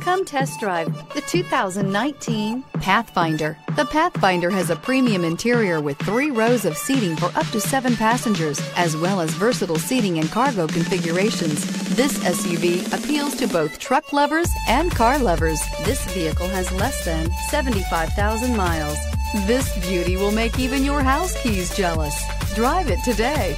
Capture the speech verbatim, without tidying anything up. Come test drive the two thousand nineteen Pathfinder. The Pathfinder has a premium interior with three rows of seating for up to seven passengers, as well as versatile seating and cargo configurations. This S U V appeals to both truck lovers and car lovers. This vehicle has less than seventy-five thousand miles. This beauty will make even your house keys jealous. Drive it today.